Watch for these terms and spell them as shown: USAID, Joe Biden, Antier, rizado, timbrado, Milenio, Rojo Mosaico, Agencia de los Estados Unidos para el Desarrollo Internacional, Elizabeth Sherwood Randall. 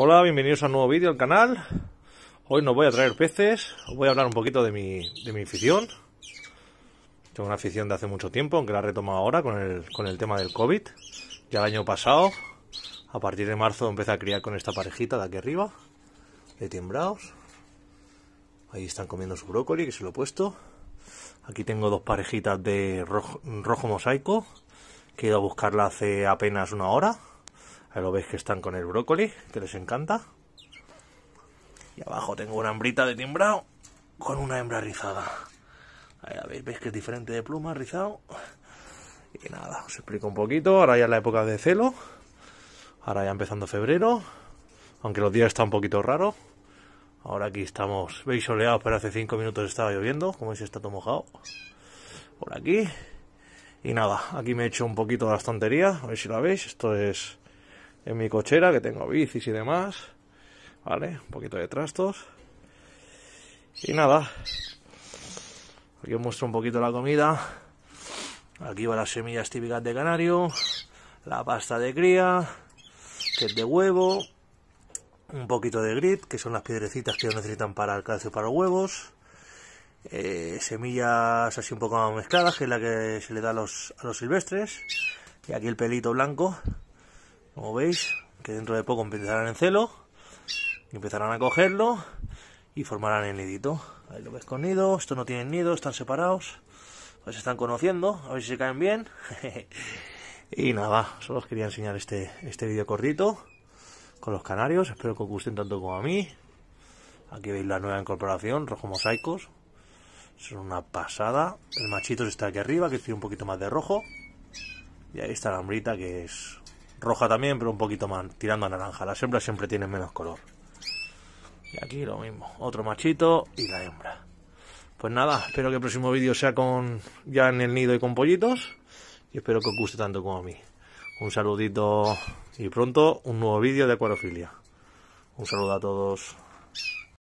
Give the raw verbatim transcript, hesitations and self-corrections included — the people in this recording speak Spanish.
Hola, bienvenidos a un nuevo vídeo al canal. Hoy nos voy a traer peces, os voy a hablar un poquito de mi, de mi afición. Tengo una afición de hace mucho tiempo, aunque la he retomado ahora con el, con el tema del COVID. Ya el año pasado, a partir de marzo, empecé a criar con esta parejita de aquí arriba, de timbraos. Ahí están comiendo su brócoli, que se lo he puesto. Aquí tengo dos parejitas de rojo, rojo mosaico, que he ido a buscarla hace apenas una hora. Ahí lo veis que están con el brócoli, que les encanta. Y abajo tengo una hembrita de timbrado con una hembra rizada. Ahí la veis, veis que es diferente de pluma, rizado. Y nada, os explico un poquito. Ahora ya es la época de celo. Ahora ya empezando febrero. Aunque los días están un poquito raros. Ahora aquí estamos, veis soleados, pero hace cinco minutos estaba lloviendo. Como veis está todo mojado. Por aquí. Y nada, aquí me he hecho un poquito de la estantería. A ver si la veis. Esto es... en mi cochera, que tengo bicis y demás, vale, un poquito de trastos y nada. Aquí os muestro un poquito la comida. Aquí van las semillas típicas de canario, la pasta de cría, que es de huevo, un poquito de grit, que son las piedrecitas que necesitan para el calcio para los huevos, eh, semillas así un poco más mezcladas, que es la que se le da a los, a los silvestres, y aquí el pelito blanco. Como veis, que dentro de poco empezarán en celo, empezarán a cogerlo y formarán el nidito. Ahí lo ves con nido, estos no tienen nido, están separados, pues se están conociendo, a ver si se caen bien. Y nada, solo os quería enseñar este, este vídeo cortito con los canarios, espero que os gusten tanto como a mí. Aquí veis la nueva incorporación, rojo mosaicos, son una pasada. El machito está aquí arriba, que tiene un poquito más de rojo, y ahí está la hambrita, que es... roja también, pero un poquito más, tirando a naranja. Las hembras siempre tienen menos color. Y aquí lo mismo, otro machito y la hembra. Pues nada, espero que el próximo vídeo sea con ya en el nido y con pollitos. Y espero que os guste tanto como a mí. Un saludito y pronto un nuevo vídeo de acuariofilia. Un saludo a todos.